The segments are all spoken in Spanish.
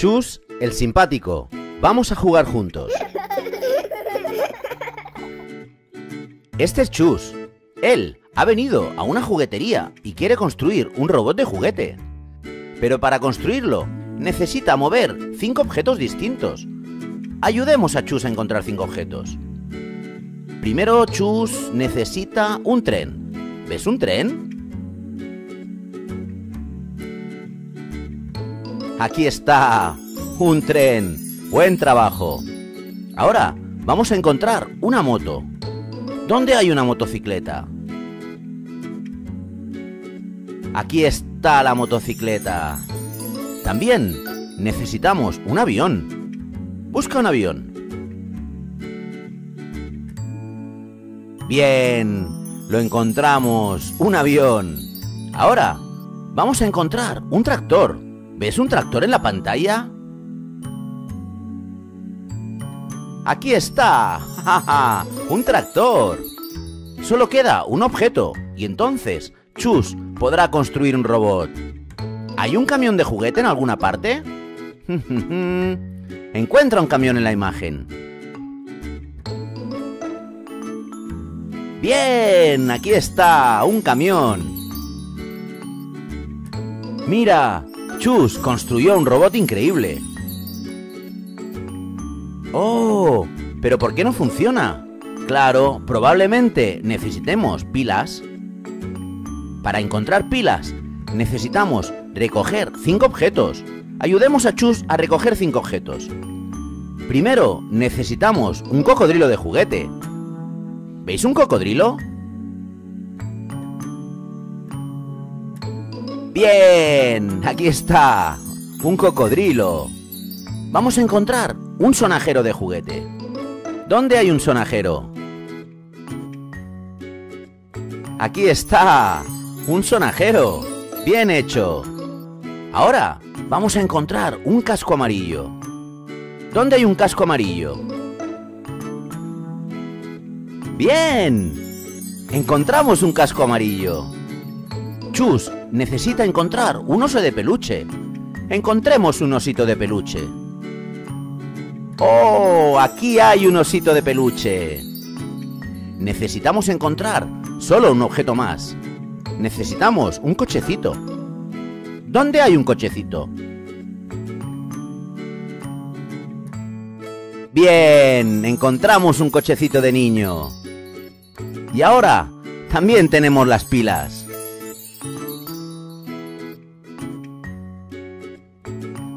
Chus, el simpático. Vamos a jugar juntos. Este es Chus. Él ha venido a una juguetería y quiere construir un robot de juguete. Pero para construirlo necesita mover 5 objetos distintos. Ayudemos a Chus a encontrar 5 objetos. Primero Chus necesita un tren. ¿Ves un tren? Aquí está, un tren. Buen trabajo. Ahora vamos a encontrar una moto. ¿Dónde hay una motocicleta? Aquí está la motocicleta. También necesitamos un avión. Busca un avión. Bien, lo encontramos. Un avión. Ahora vamos a encontrar un tractor. ¿Ves un tractor en la pantalla? ¡Aquí está! ¡Ja, ja! ¡Un tractor! Solo queda un objeto y entonces Chus podrá construir un robot. ¿Hay un camión de juguete en alguna parte? Encuentra un camión en la imagen. ¡Bien! ¡Aquí está! ¡Un camión! ¡Mira! Chus construyó un robot increíble. ¡Oh! ¿Pero por qué no funciona? Claro, probablemente necesitemos pilas. Para encontrar pilas, necesitamos recoger 5 objetos. Ayudemos a Chus a recoger 5 objetos. Primero, necesitamos un cocodrilo de juguete. ¿Veis un cocodrilo? ¡Bien! ¡Aquí está! ¡Un cocodrilo! Vamos a encontrar un sonajero de juguete. ¿Dónde hay un sonajero? ¡Aquí está! ¡Un sonajero! ¡Bien hecho! Ahora vamos a encontrar un casco amarillo. ¿Dónde hay un casco amarillo? ¡Bien! ¡Encontramos un casco amarillo! Chus necesita encontrar un oso de peluche. Encontremos un osito de peluche. ¡Oh! Aquí hay un osito de peluche. Necesitamos encontrar solo un objeto más. Necesitamos un cochecito. ¿Dónde hay un cochecito? ¡Bien! Encontramos un cochecito de niño. Y ahora también tenemos las pilas.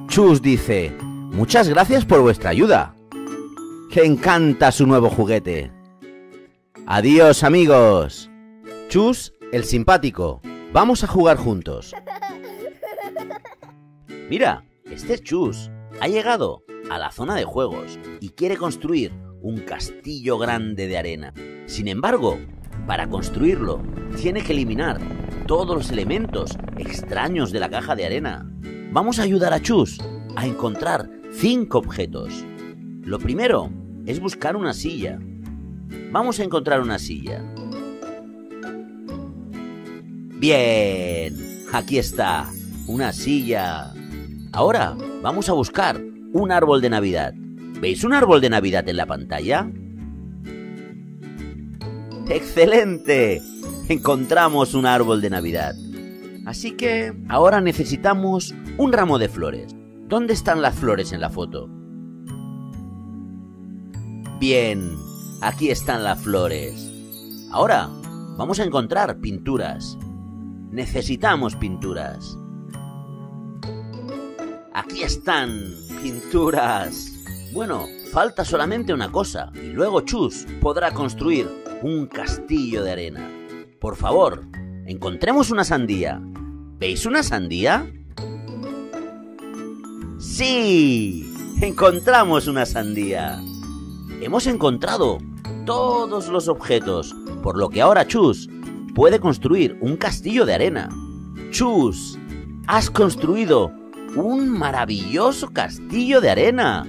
Chus dice: muchas gracias por vuestra ayuda. ¡Que encanta su nuevo juguete! ¡Adiós, amigos! Chus, el simpático. Vamos a jugar juntos. Mira, este Chus ha llegado a la zona de juegos y quiere construir un castillo grande de arena. Sin embargo, para construirlo, tiene que eliminar todos los elementos extraños de la caja de arena. Vamos a ayudar a Chus a encontrar 5 objetos. Lo primero es buscar una silla. Vamos a encontrar una silla. ¡Bien! Aquí está, una silla. Ahora vamos a buscar un árbol de Navidad. ¿Veis un árbol de Navidad en la pantalla? ¡Excelente! Encontramos un árbol de Navidad. Así que ahora necesitamos un ramo de flores. ¿Dónde están las flores en la foto? Bien, aquí están las flores. Ahora vamos a encontrar pinturas. Necesitamos pinturas. Aquí están pinturas. Bueno, falta solamente una cosa y luego Chus podrá construir un castillo de arena. Por favor, encontremos una sandía. ¿Veis una sandía? ¡Sí! ¡Encontramos una sandía! Hemos encontrado todos los objetos, por lo que ahora Chus puede construir un castillo de arena. ¡Chus! ¡Has construido un maravilloso castillo de arena!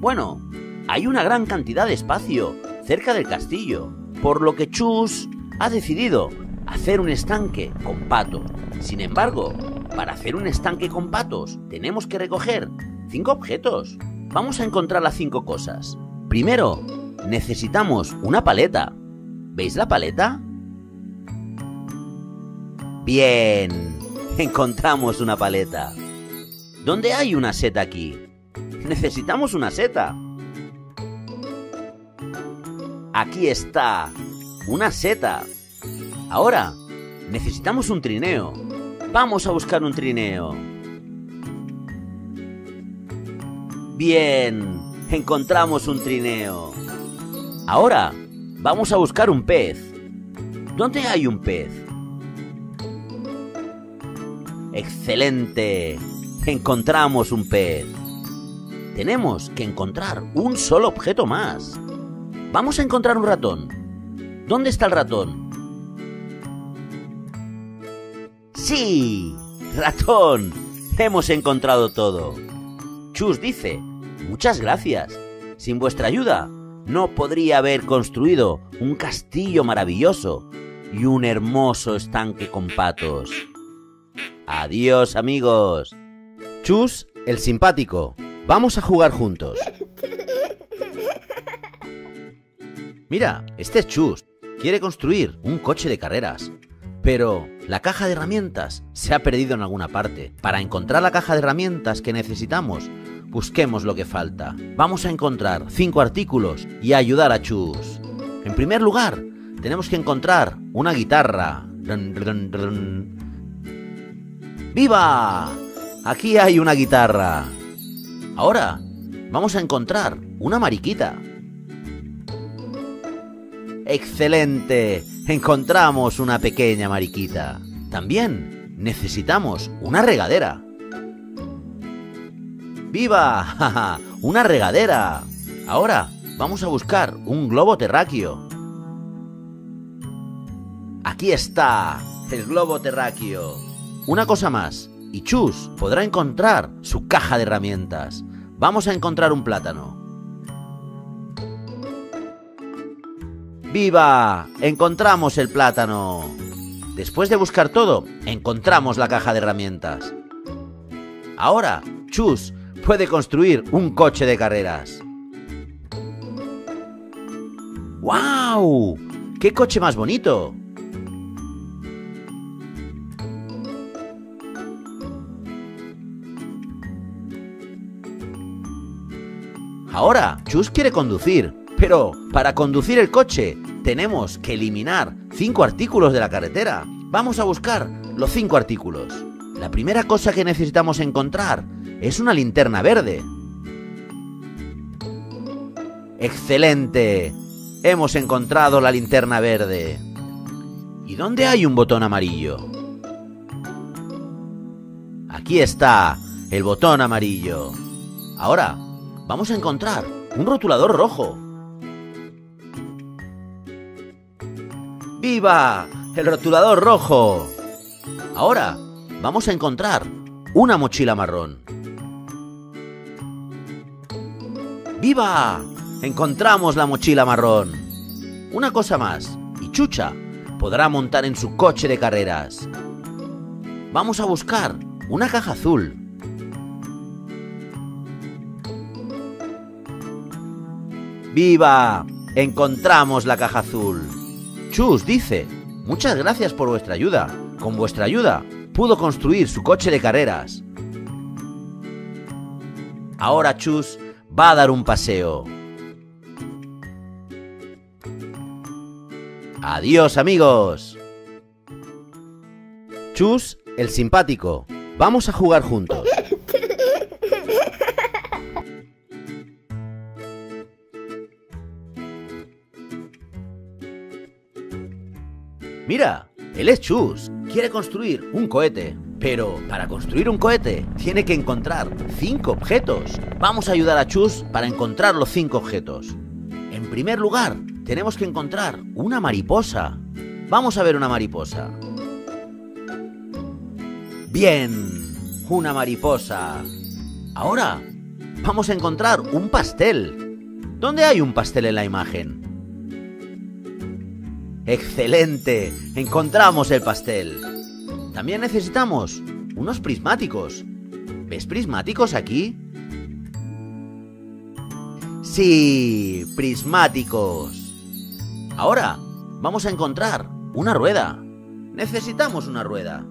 Bueno, hay una gran cantidad de espacio cerca del castillo, por lo que Chus ha decidido hacer un estanque con pato. Sin embargo, para hacer un estanque con patos tenemos que recoger 5 objetos. Vamos a encontrar las 5 cosas. Primero, necesitamos una paleta. ¿Veis la paleta? ¡Bien! Encontramos una paleta. ¿Dónde hay una seta aquí? Necesitamos una seta. Aquí está, una seta. Ahora, necesitamos un trineo. Vamos a buscar un trineo. Bien, encontramos un trineo. Ahora, vamos a buscar un pez. ¿Dónde hay un pez? ¡Excelente! Encontramos un pez. Tenemos que encontrar un solo objeto más. Vamos a encontrar un ratón. ¿Dónde está el ratón? ¡Sí! ¡Ratón! Hemos encontrado todo. Chus dice, muchas gracias. Sin vuestra ayuda, no podría haber construido un castillo maravilloso y un hermoso estanque con patos. Adiós, amigos. Chus, el simpático. Vamos a jugar juntos. Mira, este es Chus. Quiere construir un coche de carreras. Pero la caja de herramientas se ha perdido en alguna parte. Para encontrar la caja de herramientas que necesitamos, busquemos lo que falta. Vamos a encontrar 5 artículos y a ayudar a Chus. En primer lugar, tenemos que encontrar una guitarra. ¡Viva! Aquí hay una guitarra. Ahora, vamos a encontrar una mariquita. ¡Excelente! Encontramos una pequeña mariquita. También necesitamos una regadera. ¡Viva! ¡Una regadera! Ahora vamos a buscar un globo terráqueo. ¡Aquí está! ¡El globo terráqueo! Una cosa más, y Chus podrá encontrar su caja de herramientas. Vamos a encontrar un plátano. ¡Viva! ¡Encontramos el plátano! Después de buscar todo, encontramos la caja de herramientas. Ahora, Chus puede construir un coche de carreras. ¡Guau! ¡Qué coche más bonito! Ahora, Chus quiere conducir. Pero para conducir el coche tenemos que eliminar 5 artículos de la carretera. Vamos a buscar los 5 artículos. La primera cosa que necesitamos encontrar es una linterna verde. ¡Excelente! Hemos encontrado la linterna verde. ¿Y dónde hay un botón amarillo? Aquí está, el botón amarillo. Ahora vamos a encontrar un rotulador rojo. ¡Viva! ¡El rotulador rojo! Ahora vamos a encontrar una mochila marrón. ¡Viva! ¡Encontramos la mochila marrón! Una cosa más, y Chucha podrá montar en su coche de carreras. Vamos a buscar una caja azul. ¡Viva! ¡Encontramos la caja azul! Chus dice, muchas gracias por vuestra ayuda. Con vuestra ayuda pudo construir su coche de carreras. Ahora Chus va a dar un paseo. ¡Adiós, amigos! Chus, el simpático. Vamos a jugar juntos. Mira, él es Chus, quiere construir un cohete, pero para construir un cohete tiene que encontrar 5 objetos. Vamos a ayudar a Chus para encontrar los 5 objetos. En primer lugar, tenemos que encontrar una mariposa. Vamos a ver una mariposa. ¡Bien! ¡Una mariposa! Ahora, vamos a encontrar un pastel. ¿Dónde hay un pastel en la imagen? ¡Excelente! ¡Encontramos el pastel! También necesitamos unos prismáticos. ¿Ves prismáticos aquí? ¡Sí! ¡Prismáticos! Ahora vamos a encontrar una rueda. Necesitamos una rueda.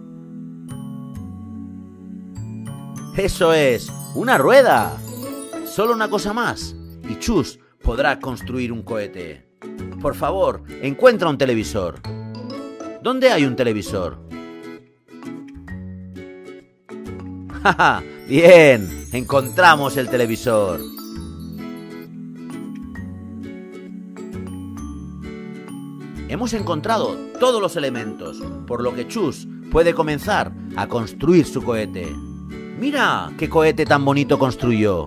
¡Eso es! ¡Una rueda! Solo una cosa más y Chus podrá construir un cohete. Por favor, encuentra un televisor. ¿Dónde hay un televisor? ¡Ja! ¡Bien! ¡Encontramos el televisor! Hemos encontrado todos los elementos, por lo que Chus puede comenzar a construir su cohete. ¡Mira qué cohete tan bonito construyó!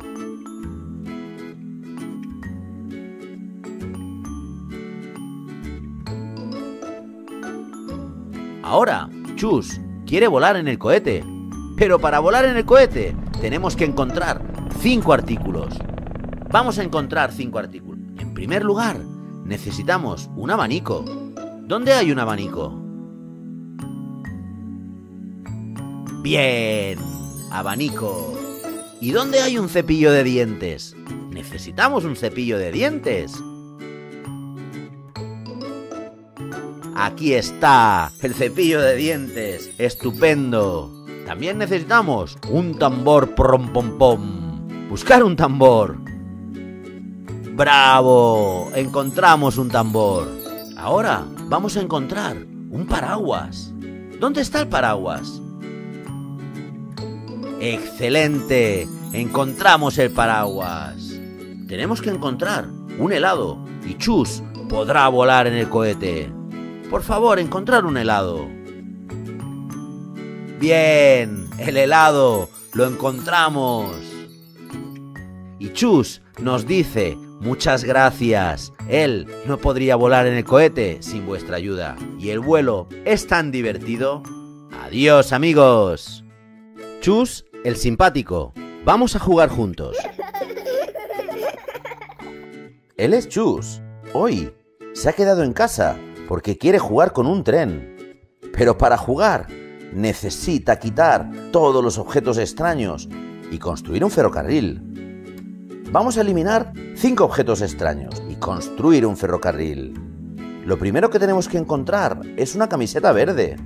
Ahora, Chus quiere volar en el cohete. Pero para volar en el cohete tenemos que encontrar 5 artículos. Vamos a encontrar 5 artículos. En primer lugar, necesitamos un abanico. ¿Dónde hay un abanico? ¡Bien! Abanico. ¿Y dónde hay un cepillo de dientes? Necesitamos un cepillo de dientes. Aquí está, el cepillo de dientes. ¡Estupendo! También necesitamos un tambor prom-pom-pom. Buscar un tambor. ¡Bravo! Encontramos un tambor. Ahora vamos a encontrar un paraguas. ¿Dónde está el paraguas? ¡Excelente! Encontramos el paraguas. Tenemos que encontrar un helado y Chus podrá volar en el cohete. Por favor, encontrar un helado. ¡Bien! ¡El helado! ¡Lo encontramos! Y Chus nos dice muchas gracias. Él no podría volar en el cohete sin vuestra ayuda. Y el vuelo es tan divertido. ¡Adiós, amigos! Chus, el simpático. Vamos a jugar juntos. Él es Chus. Hoy se ha quedado en casa porque quiere jugar con un tren. Pero para jugar necesita quitar todos los objetos extraños y construir un ferrocarril. Vamos a eliminar 5 objetos extraños y construir un ferrocarril. Lo primero que tenemos que encontrar es una camiseta verde.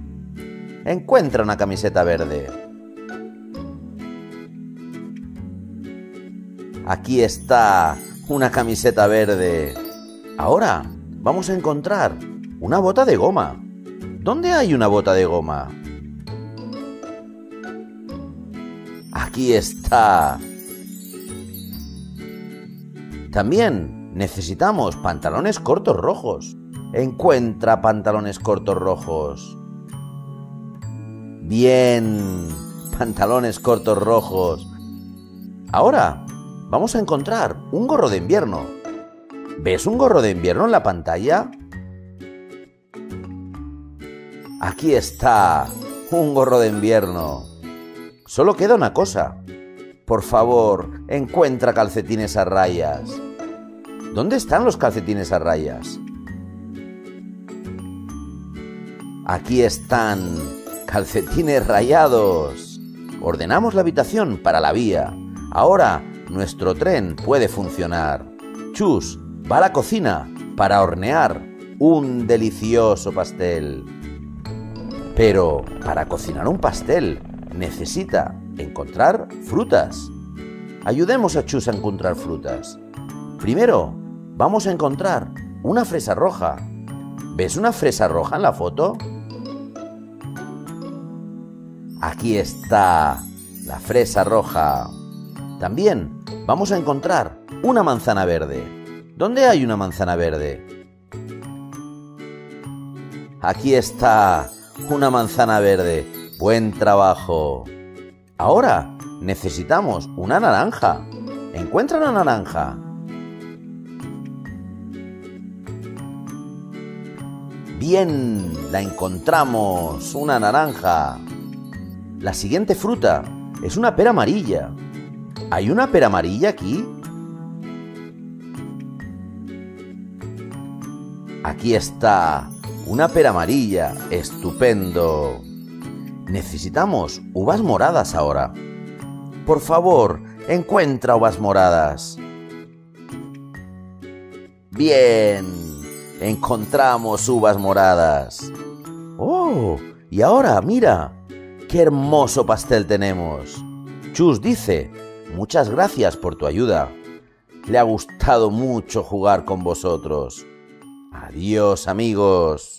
Encuentra una camiseta verde. Aquí está, una camiseta verde. Ahora vamos a encontrar una bota de goma. ¿Dónde hay una bota de goma? Aquí está. También necesitamos pantalones cortos rojos. Encuentra pantalones cortos rojos. Bien, pantalones cortos rojos. Ahora vamos a encontrar un gorro de invierno. ¿Ves un gorro de invierno en la pantalla? Aquí está, un gorro de invierno. Solo queda una cosa. Por favor, encuentra calcetines a rayas. ¿Dónde están los calcetines a rayas? Aquí están, calcetines rayados. Ordenamos la habitación para la vía. Ahora nuestro tren puede funcionar. Chus va a la cocina para hornear un delicioso pastel. Pero para cocinar un pastel necesita encontrar frutas. Ayudemos a Chus a encontrar frutas. Primero vamos a encontrar una fresa roja. ¿Ves una fresa roja en la foto? Aquí está la fresa roja. También vamos a encontrar una manzana verde. ¿Dónde hay una manzana verde? Aquí está, una manzana verde. Buen trabajo. Ahora necesitamos una naranja. Encuentra una naranja. Bien, la encontramos, una naranja. La siguiente fruta es una pera amarilla. ¿Hay una pera amarilla aquí? Aquí está, una pera amarilla. ¡Estupendo! Necesitamos uvas moradas ahora. Por favor, encuentra uvas moradas. Bien, encontramos uvas moradas. Oh, y ahora mira, qué hermoso pastel tenemos. Chus dice, muchas gracias por tu ayuda. Le ha gustado mucho jugar con vosotros. Adiós, amigos.